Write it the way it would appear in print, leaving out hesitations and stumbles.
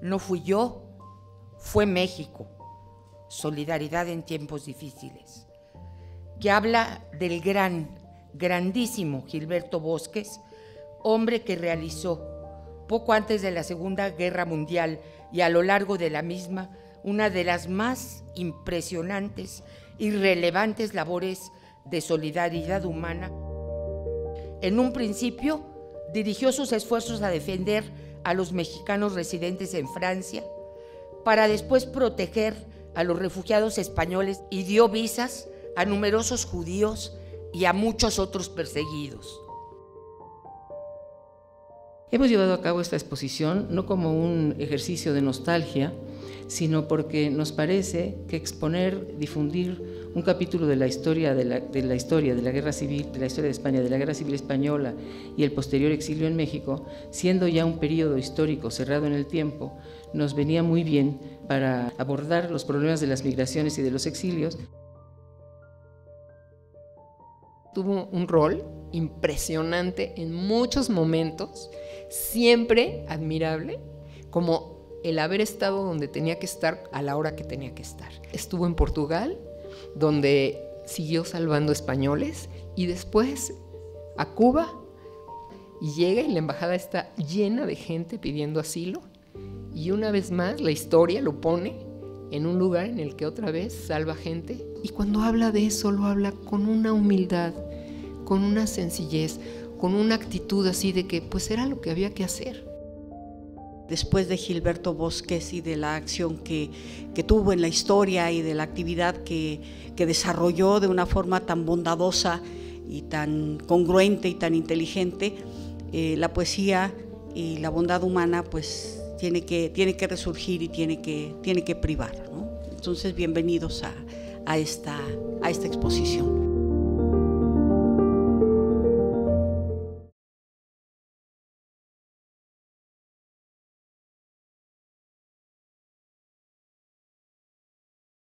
No fui yo, fue México. Solidaridad en tiempos difíciles, que habla del grandísimo Gilberto Bosques, hombre que realizó, poco antes de la Segunda Guerra Mundial y a lo largo de la misma, una de las más impresionantes y relevantes labores de solidaridad humana. En un principio, dirigió sus esfuerzos a defender a los mexicanos residentes en Francia, para después proteger a los refugiados españoles, y dio visas a numerosos judíos y a muchos otros perseguidos. Hemos llevado a cabo esta exposición no como un ejercicio de nostalgia, sino porque nos parece que exponer, difundir un capítulo de la historia de la Guerra Civil, de la historia de España, de la Guerra Civil Española y el posterior exilio en México, siendo ya un periodo histórico cerrado en el tiempo, nos venía muy bien para abordar los problemas de las migraciones y de los exilios. Tuvo un rol impresionante en muchos momentos, siempre admirable, como el haber estado donde tenía que estar a la hora que tenía que estar. Estuvo en Portugal, donde siguió salvando españoles, y después a Cuba, y llega y la embajada está llena de gente pidiendo asilo, y una vez más la historia lo pone en un lugar en el que otra vez salva gente, y cuando habla de eso lo habla con una humildad, con una sencillez, con una actitud así de que pues era lo que había que hacer. Después de Gilberto Bosques y de la acción que tuvo en la historia y de la actividad que desarrolló de una forma tan bondadosa y tan congruente y tan inteligente, la poesía y la bondad humana pues tiene que resurgir y tiene que privar, ¿no? Entonces bienvenidos a esta exposición.